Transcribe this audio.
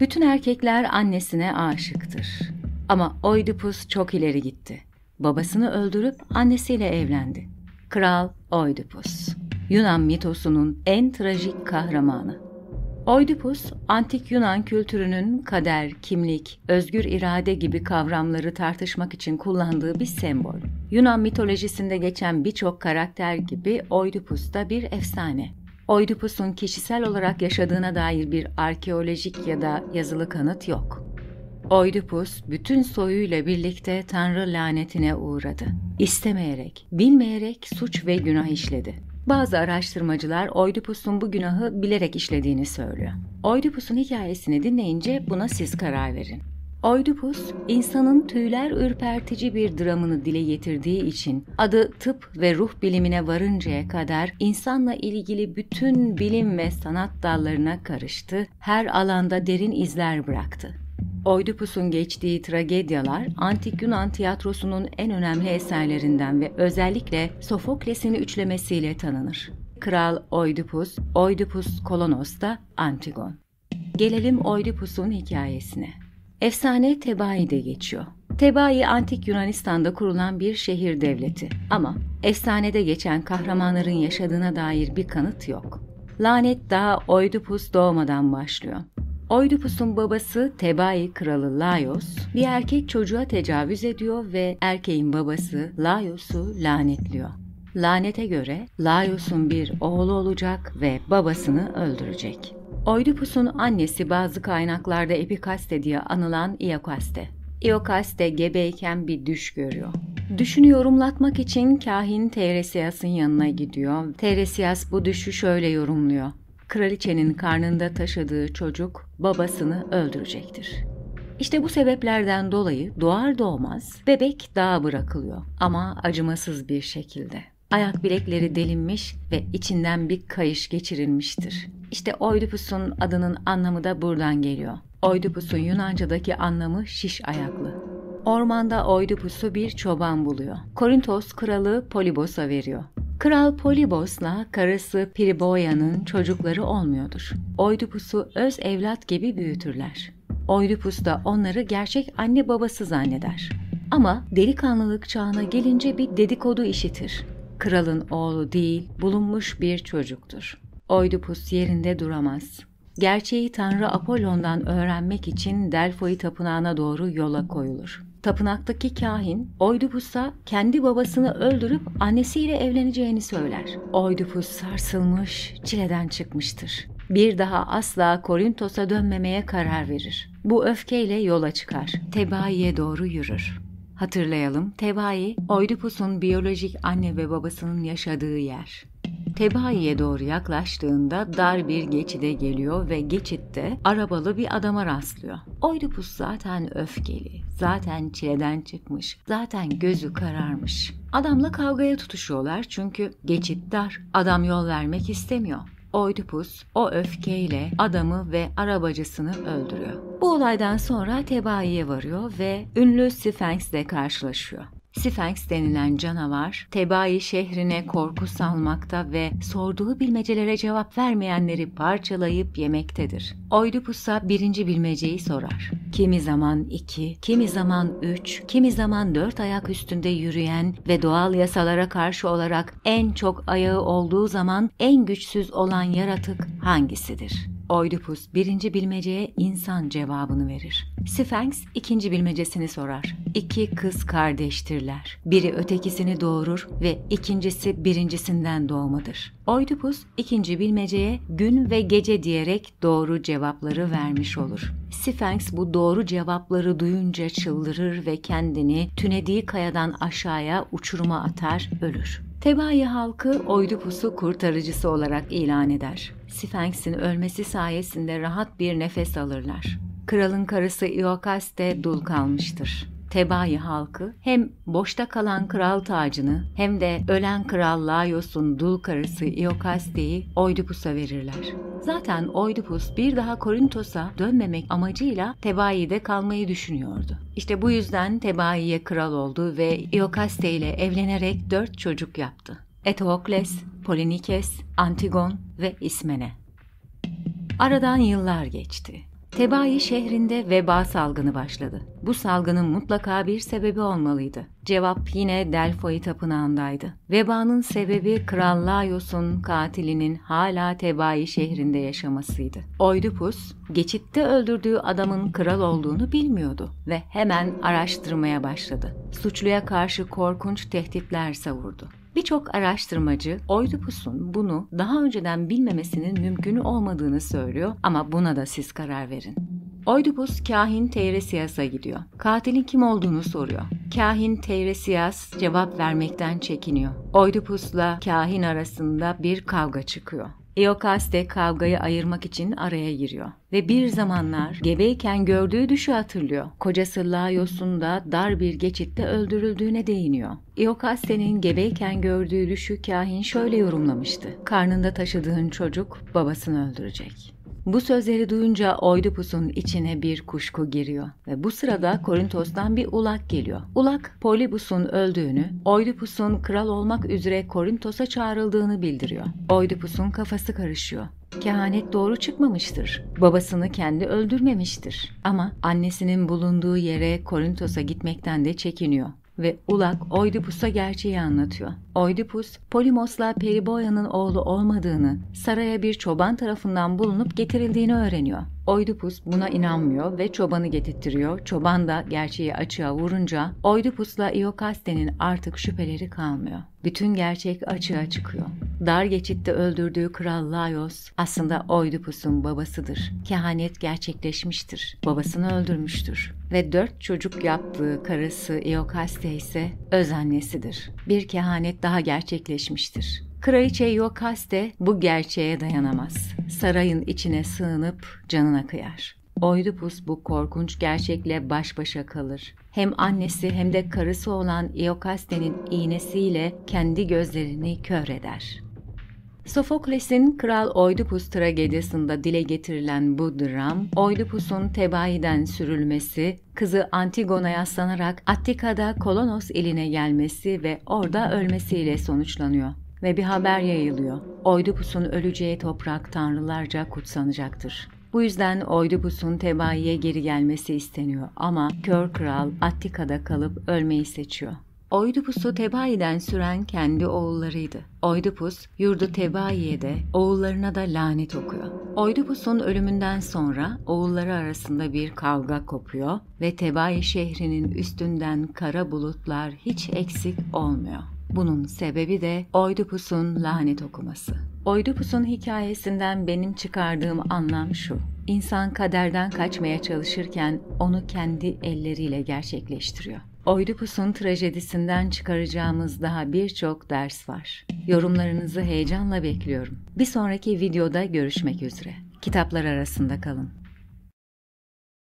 Bütün erkekler annesine aşıktır. Ama Oedipus çok ileri gitti. Babasını öldürüp annesiyle evlendi. Kral Oedipus, Yunan mitosunun en trajik kahramanı. Oedipus, antik Yunan kültürünün kader, kimlik, özgür irade gibi kavramları tartışmak için kullandığı bir sembol. Yunan mitolojisinde geçen birçok karakter gibi Oedipus da bir efsane. Oedipus'un kişisel olarak yaşadığına dair bir arkeolojik ya da yazılı kanıt yok. Oedipus bütün soyuyla birlikte tanrı lanetine uğradı. İstemeyerek, bilmeyerek suç ve günah işledi. Bazı araştırmacılar Oedipus'un bu günahı bilerek işlediğini söylüyor. Oedipus'un hikayesini dinleyince buna siz karar verin. Oedipus, insanın tüyler ürpertici bir dramını dile getirdiği için adı tıp ve ruh bilimine varıncaya kadar insanla ilgili bütün bilim ve sanat dallarına karıştı, her alanda derin izler bıraktı. Oedipus'un geçtiği tragedyalar antik Yunan tiyatrosunun en önemli eserlerinden ve özellikle Sofokles'in üçlemesiyle tanınır. Kral Oedipus, Oedipus Kolonos'ta Antigone. Gelelim Oedipus'un hikayesine. Efsane Thebai'de geçiyor. Thebai antik Yunanistan'da kurulan bir şehir devleti ama efsanede geçen kahramanların yaşadığına dair bir kanıt yok. Lanet daha Oedipus doğmadan başlıyor. Oedipus'un babası Thebai kralı Laios bir erkek çocuğa tecavüz ediyor ve erkeğin babası Laios'u lanetliyor. Lanete göre Laios'un bir oğlu olacak ve babasını öldürecek. Oedipus'un annesi bazı kaynaklarda Epikaste diye anılan Iokaste. Iokaste gebeyken bir düş görüyor. Düşünü yorumlatmak için kahin Teiresias'ın yanına gidiyor. Teiresias bu düşü şöyle yorumluyor. Kraliçenin karnında taşıdığı çocuk babasını öldürecektir. İşte bu sebeplerden dolayı doğar doğmaz bebek dağa bırakılıyor ama acımasız bir şekilde. Ayak bilekleri delinmiş ve içinden bir kayış geçirilmiştir. İşte Oedipus'un adının anlamı da buradan geliyor. Oedipus'un Yunanca'daki anlamı şiş ayaklı. Ormanda Oedipus'u bir çoban buluyor. Korintos kralı Polybos'a veriyor. Kral Polybos'la karısı Periboia'nın çocukları olmuyordur. Oedipus'u öz evlat gibi büyütürler. Oedipus da onları gerçek anne babası zanneder. Ama delikanlılık çağına gelince bir dedikodu işitir. Kralın oğlu değil, bulunmuş bir çocuktur. Oedipus yerinde duramaz. Gerçeği tanrı Apollon'dan öğrenmek için Delphoi tapınağına doğru yola koyulur. Tapınaktaki kahin Oedipus'a kendi babasını öldürüp annesiyle evleneceğini söyler. Oedipus sarsılmış, çileden çıkmıştır. Bir daha asla Korintos'a dönmemeye karar verir. Bu öfkeyle yola çıkar. Thebai'ye doğru yürür. Hatırlayalım, Thebai, Oedipus'un biyolojik anne ve babasının yaşadığı yer. Thebai'ye doğru yaklaştığında dar bir geçide geliyor ve geçitte arabalı bir adama rastlıyor. Oedipus zaten öfkeli, zaten çileden çıkmış, zaten gözü kararmış. Adamla kavgaya tutuşuyorlar çünkü geçit dar, adam yol vermek istemiyor. Oedipus o öfkeyle adamı ve arabacısını öldürüyor. Bu olaydan sonra Thebai'ye varıyor ve ünlü Sphinx ile karşılaşıyor. Sphinx denilen canavar, Thebai şehrine korku salmakta ve sorduğu bilmecelere cevap vermeyenleri parçalayıp yemektedir. Oedipus'a birinci bilmeceyi sorar. Kimi zaman 2, kimi zaman 3, kimi zaman 4 ayak üstünde yürüyen ve doğal yasalara karşı olarak en çok ayağı olduğu zaman en güçsüz olan yaratık hangisidir? Oedipus birinci bilmeceye insan cevabını verir. Sphinx ikinci bilmecesini sorar. İki kız kardeştirler. Biri ötekisini doğurur ve ikincisi birincisinden doğmadır. Oedipus ikinci bilmeceye gün ve gece diyerek doğru cevapları vermiş olur. Sphinx bu doğru cevapları duyunca çıldırır ve kendini tünediği kayadan aşağıya uçuruma atar, ölür. Thebai halkı Oedipus'u kurtarıcısı olarak ilan eder. Sphinx'in ölmesi sayesinde rahat bir nefes alırlar. Kralın karısı Iokaste dul kalmıştır. Thebai halkı hem boşta kalan kral tacını hem de ölen kral Laios'un dul karısı Iokaste'yi Oedipus'a verirler. Zaten Oedipus bir daha Korintos'a dönmemek amacıyla Thebai'de kalmayı düşünüyordu. İşte bu yüzden Thebai'ye kral oldu ve Iokaste ile evlenerek 4 çocuk yaptı. Eteokles, Polinikes, Antigon ve Ismene. Aradan yıllar geçti. Thebai şehrinde veba salgını başladı. Bu salgının mutlaka bir sebebi olmalıydı. Cevap yine Delphoi tapınağındaydı. Vebanın sebebi Kral Laios'un katilinin hala Thebai şehrinde yaşamasıydı. Oedipus, geçitte öldürdüğü adamın kral olduğunu bilmiyordu ve hemen araştırmaya başladı. Suçluya karşı korkunç tehditler savurdu. Birçok araştırmacı Oedipus'un bunu daha önceden bilmemesinin mümkün olmadığını söylüyor ama buna da siz karar verin. Oedipus kahin Teiresias'a gidiyor. Katilin kim olduğunu soruyor. Kahin Teiresias cevap vermekten çekiniyor. Oedipus'la kahin arasında bir kavga çıkıyor. Iokaste kavgayı ayırmak için araya giriyor ve bir zamanlar gebeyken gördüğü düşü hatırlıyor. Kocası Laios'un da dar bir geçitte öldürüldüğüne değiniyor. Iokaste'nin gebeyken gördüğü düşü kahin şöyle yorumlamıştı: "Karnında taşıdığın çocuk babasını öldürecek." Bu sözleri duyunca Oedipus'un içine bir kuşku giriyor ve bu sırada Korintos'tan bir ulak geliyor. Ulak, Polybos'un öldüğünü, Oedipus'un kral olmak üzere Korintos'a çağrıldığını bildiriyor. Oedipus'un kafası karışıyor. Kehanet doğru çıkmamıştır. Babasını kendi öldürmemiştir. Ama annesinin bulunduğu yere Korintos'a gitmekten de çekiniyor. Ve ulak Oedipus'a gerçeği anlatıyor. Oedipus, Polimos'la Periboia'nın oğlu olmadığını, saraya bir çoban tarafından bulunup getirildiğini öğreniyor. Oedipus buna inanmıyor ve çobanı getirtiyor. Çoban da gerçeği açığa vurunca Oedipus'la Iokaste'nin artık şüpheleri kalmıyor. Bütün gerçek açığa çıkıyor. Dar geçitte öldürdüğü Kral Laios aslında Oedipus'un babasıdır. Kehanet gerçekleşmiştir. Babasını öldürmüştür. Ve 4 çocuk yaptığı karısı Iokaste ise öz annesidir. Bir kehanet daha gerçekleşmiştir. Kraliçe Iokaste bu gerçeğe dayanamaz. Sarayın içine sığınıp canına kıyar. Oedipus bu korkunç gerçekle baş başa kalır. Hem annesi hem de karısı olan Iokaste'nin iğnesiyle kendi gözlerini kör eder. Sofokles'in Kral Oedipus tragediyasında dile getirilen bu dram, Oedipus'un Thebai'den sürülmesi, kızı Antigone'ye yaslanarak Attika'da Kolonos iline gelmesi ve orada ölmesiyle sonuçlanıyor. Ve bir haber yayılıyor. Oedipus'un öleceği toprak tanrılarca kutsanacaktır. Bu yüzden Oedipus'un Thebai'ye geri gelmesi isteniyor ama kör kral Attika'da kalıp ölmeyi seçiyor. Oedipus'u Thebai'den süren kendi oğullarıydı. Oedipus yurdu Thebai'ye de oğullarına da lanet okuyor. Oedipus'un ölümünden sonra oğulları arasında bir kavga kopuyor ve Thebai şehrinin üstünden kara bulutlar hiç eksik olmuyor. Bunun sebebi de Oedipus'un lanet okuması. Oedipus'un hikayesinden benim çıkardığım anlam şu: İnsan kaderden kaçmaya çalışırken onu kendi elleriyle gerçekleştiriyor. Oedipus'un trajedisinden çıkaracağımız daha birçok ders var. Yorumlarınızı heyecanla bekliyorum. Bir sonraki videoda görüşmek üzere. Kitaplar arasında kalın.